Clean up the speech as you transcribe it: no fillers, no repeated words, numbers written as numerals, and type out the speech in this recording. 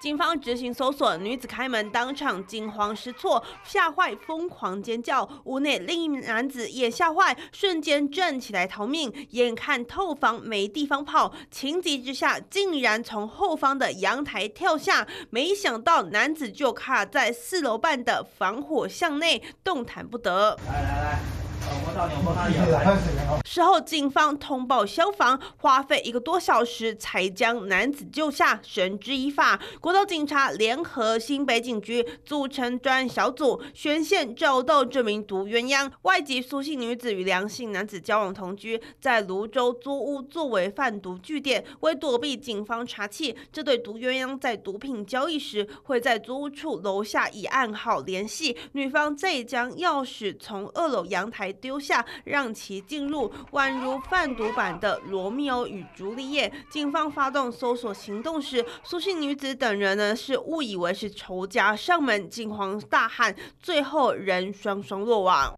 警方执行搜索，女子开门当场惊慌失措，吓坏疯狂尖叫。屋内另一名男子也吓坏，瞬间站起来逃命。眼看透房没地方跑，情急之下竟然从后方的阳台跳下，没想到男子就卡在4楼半的防火巷内，动弹不得。来。 事后，警方通报消防，花费1个多小时才将男子救下，绳之以法。国道警察联合新北警局组成专案小组，全县找到这名毒鸳鸯。外籍苏姓女子与梁姓男子交往同居，在芦洲租屋作为贩毒据点。为躲避警方查缉，这对毒鸳鸯在毒品交易时会在租屋处楼下以暗号联系女方，再将钥匙从2楼阳台 丢下，让其进入，宛如贩毒版的罗密欧与朱丽叶。警方发动搜索行动时，苏姓女子等人是误以为是仇家上门，惊慌大喊，最后人双双落网。